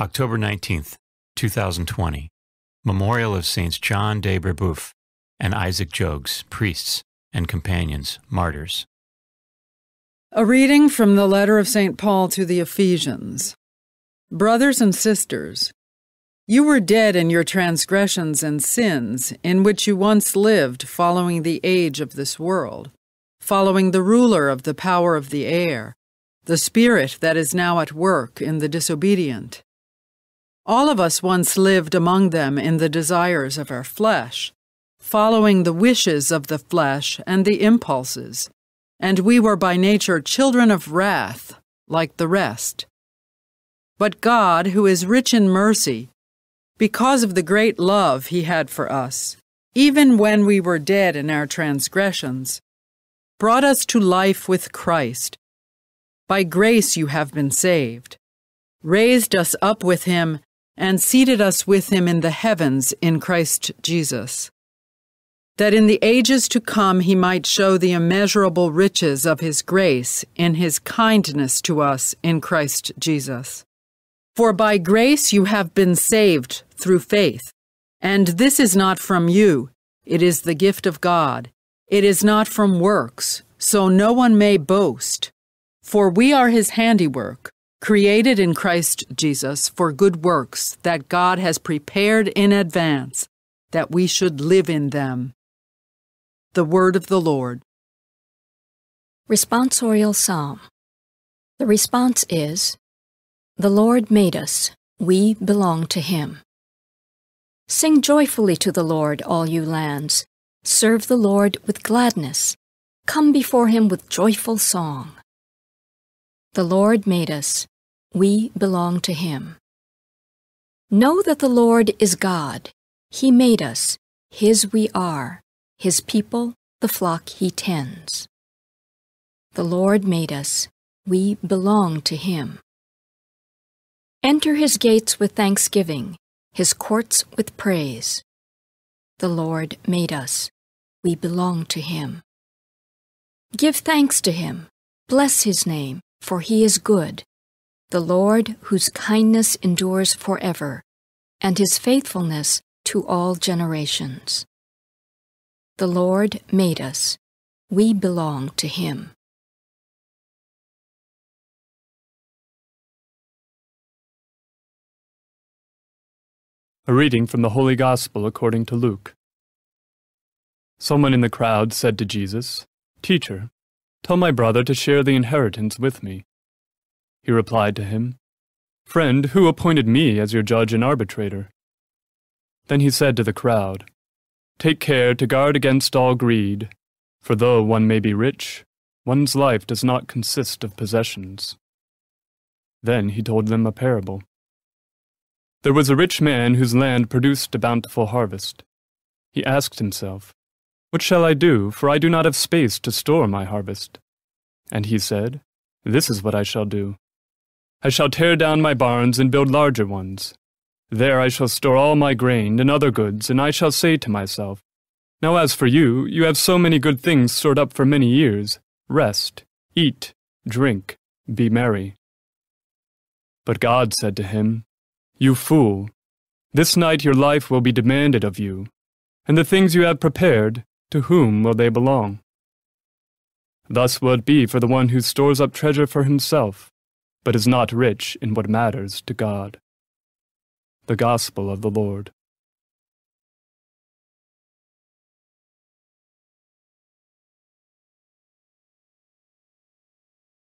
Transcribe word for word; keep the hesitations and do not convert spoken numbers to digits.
October nineteenth, two thousand twenty, Memorial of Saints John de Brébeuf and Isaac Jogues, Priests and Companions, Martyrs. A reading from the letter of Saint Paul to the Ephesians. Brothers and sisters, you were dead in your transgressions and sins, in which you once lived, following the age of this world, following the ruler of the power of the air, the spirit that is now at work in the disobedient. All of us once lived among them in the desires of our flesh, following the wishes of the flesh and the impulses, and we were by nature children of wrath, like the rest. But God, who is rich in mercy, because of the great love he had for us, even when we were dead in our transgressions, brought us to life with Christ. By grace you have been saved, raised us up with him, and seated us with him in the heavens in Christ Jesus, that in the ages to come he might show the immeasurable riches of his grace in his kindness to us in Christ Jesus. For by grace you have been saved through faith, and this is not from you, it is the gift of God. It is not from works, so no one may boast. For we are his handiwork, created in Christ Jesus for good works that God has prepared in advance, that we should live in them. The Word of the Lord. Responsorial Psalm. The response is, The Lord made us, we belong to him. Sing joyfully to the Lord, all you lands. Serve the Lord with gladness. Come before him with joyful song. The Lord made us, we belong to him. Know that the Lord is God. He made us, his we are, his people, the flock he tends. The Lord made us, we belong to him. Enter his gates with thanksgiving, his courts with praise. The Lord made us, we belong to him. Give thanks to him, bless his name, for he is good. The Lord, whose kindness endures forever, and his faithfulness to all generations. The Lord made us, we belong to him. A reading from the Holy Gospel according to Luke. Someone in the crowd said to Jesus, Teacher, tell my brother to share the inheritance with me. He replied to him, Friend, who appointed me as your judge and arbitrator? Then he said to the crowd, Take care to guard against all greed, for though one may be rich, one's life does not consist of possessions. Then he told them a parable. There was a rich man whose land produced a bountiful harvest. He asked himself, What shall I do, for I do not have space to store my harvest? And he said, This is what I shall do. I shall tear down my barns and build larger ones. There I shall store all my grain and other goods, and I shall say to myself, Now as for you, you have so many good things stored up for many years. Rest, eat, drink, be merry. But God said to him, You fool, this night your life will be demanded of you, and the things you have prepared, to whom will they belong? Thus will it be for the one who stores up treasure for himself, but is not rich in what matters to God. The Gospel of the Lord.